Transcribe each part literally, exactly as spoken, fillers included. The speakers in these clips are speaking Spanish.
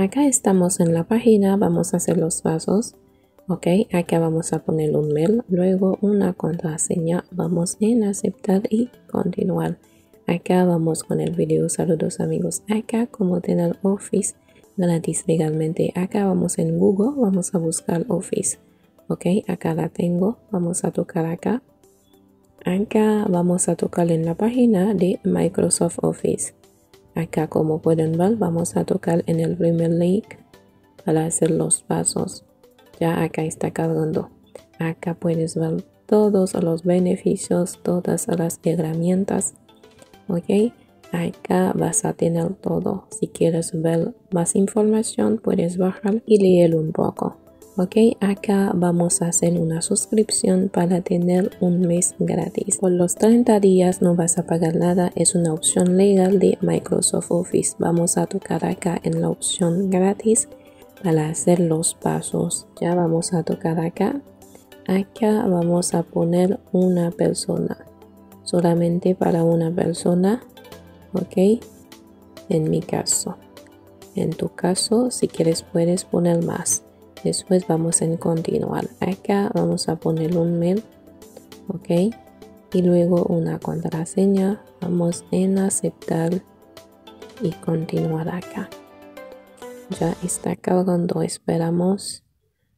Acá estamos en la página, vamos a hacer los pasos. Ok, acá vamos a poner un mail, luego una contraseña, vamos en aceptar y continuar. Acá vamos con el video, saludos amigos. Acá como tener Office gratis legalmente. Acá vamos en Google, vamos a buscar Office. Ok, acá la tengo, vamos a tocar acá. Acá vamos a tocar en la página de Microsoft Office. Acá como pueden ver vamos a tocar en el primer link para hacer los pasos. Ya acá está cargando. Acá puedes ver todos los beneficios, todas las herramientas. Ok, acá vas a tener todo. Si quieres ver más información puedes bajar y leer un poco. Ok, acá vamos a hacer una suscripción para tener un mes gratis. Por los treinta días no vas a pagar nada, es una opción legal de Microsoft Office. Vamos a tocar acá en la opción gratis para hacer los pasos. Ya vamos a tocar acá. Acá vamos a poner una persona, solamente para una persona. Ok, en mi caso, en tu caso, si quieres puedes poner más. Después vamos en continuar. Acá vamos a poner un mail. Ok, y luego una contraseña, vamos en aceptar y continuar. Acá ya está cargando, esperamos.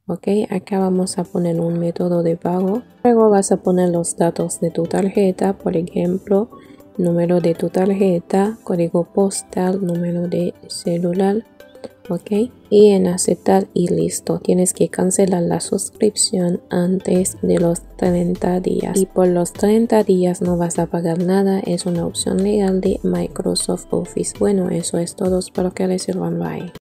Ok, acá vamos a poner un método de pago. Luego vas a poner los datos de tu tarjeta, por ejemplo, número de tu tarjeta, código postal, número de celular. Ok, y en aceptar y listo. Tienes que cancelar la suscripción antes de los treinta días. Y por los treinta días no vas a pagar nada. Es una opción legal de Microsoft Office. Bueno, eso es todo. Espero que les sirvan. Bye.